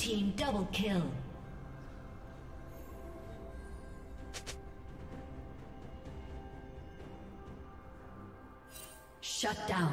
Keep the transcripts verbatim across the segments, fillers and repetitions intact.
team double kill. Shut down.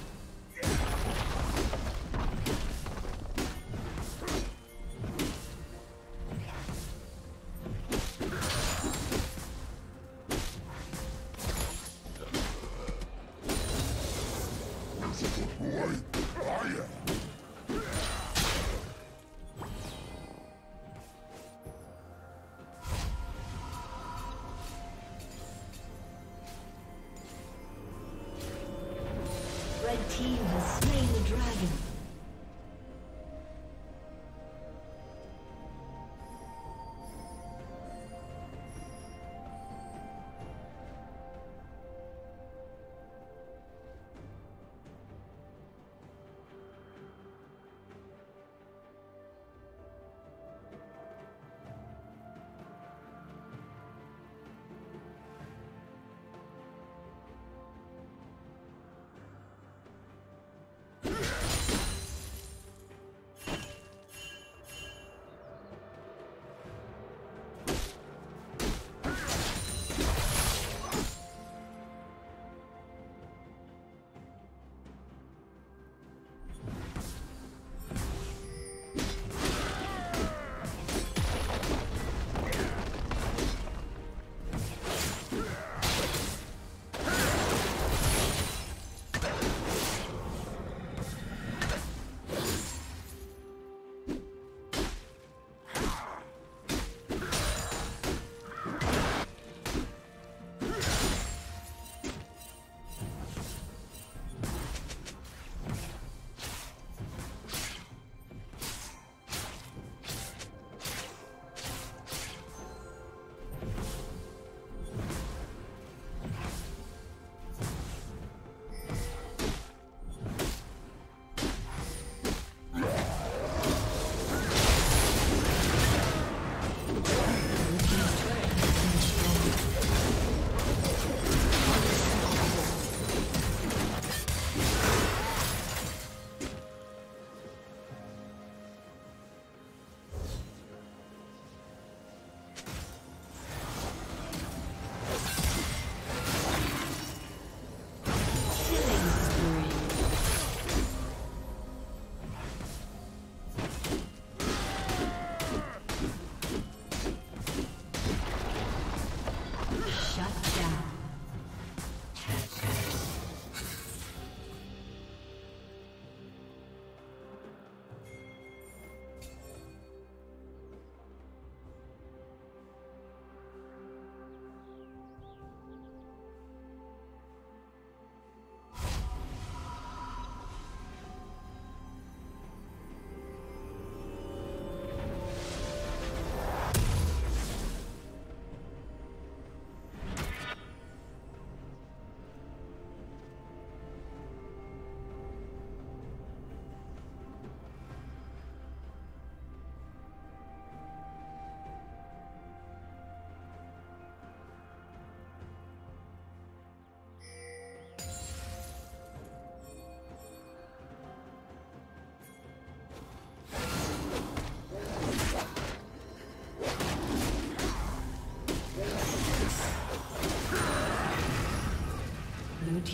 Blue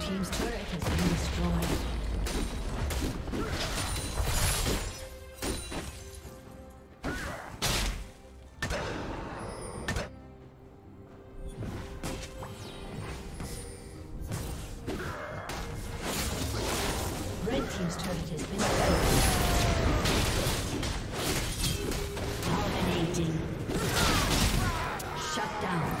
Team's turret has been destroyed. Dominating. Shut down.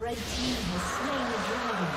Red team has slain the dragon.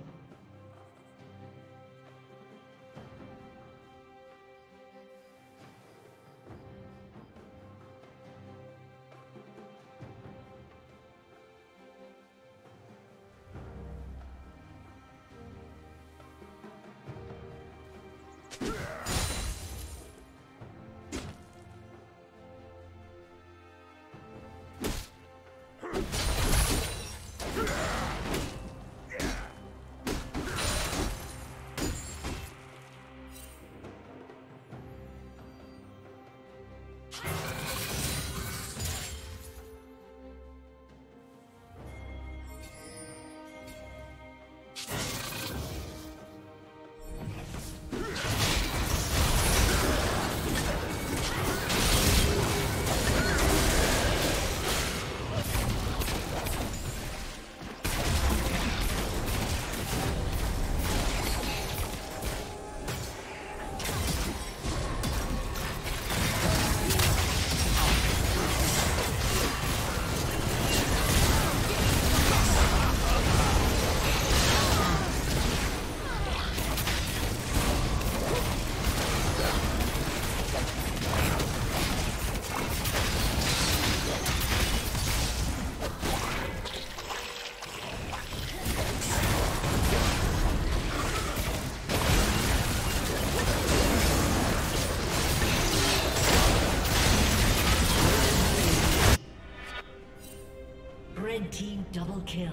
Red team double kill.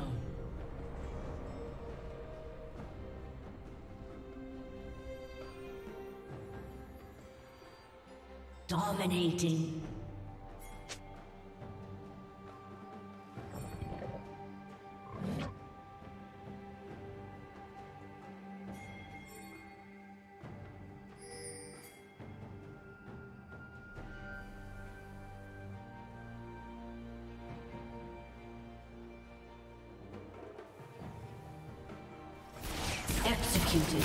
Dominating. Executed.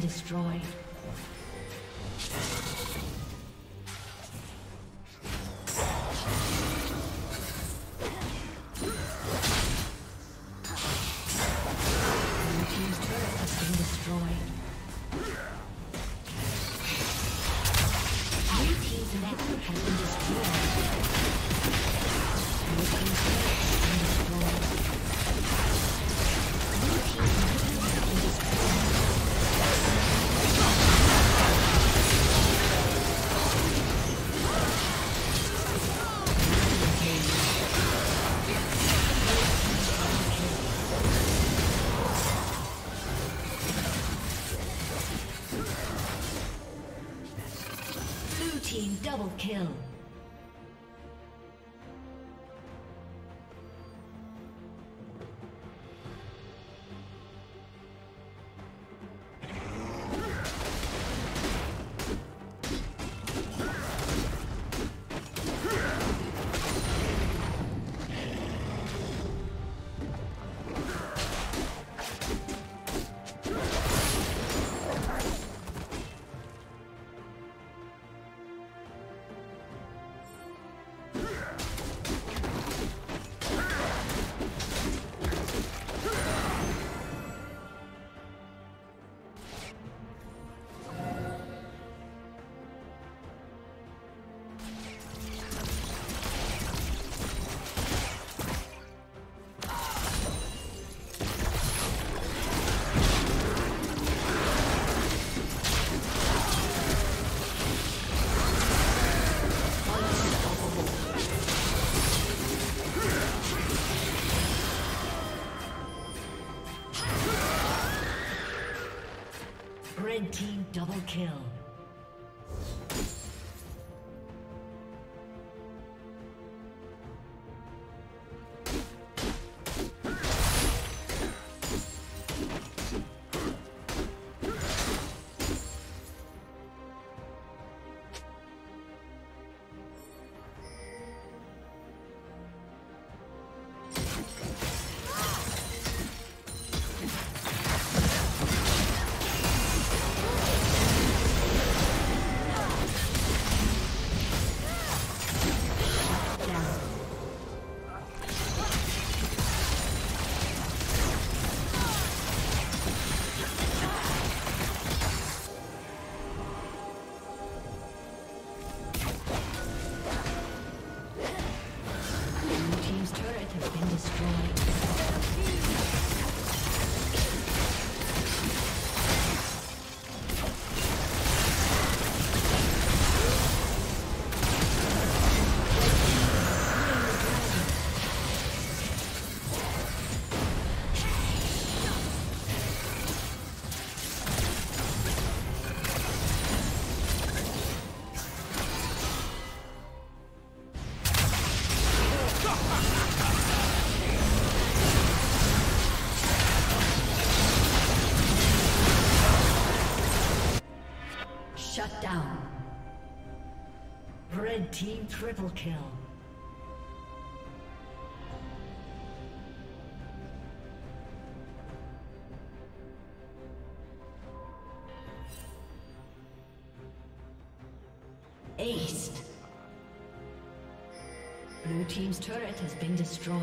Destroyed. Double kill. Red team double kill. Shut down. Red team triple kill. Aced. Blue team's turret has been destroyed.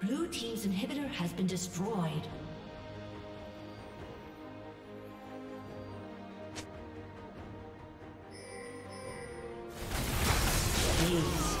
Blue team's inhibitor has been destroyed. Please.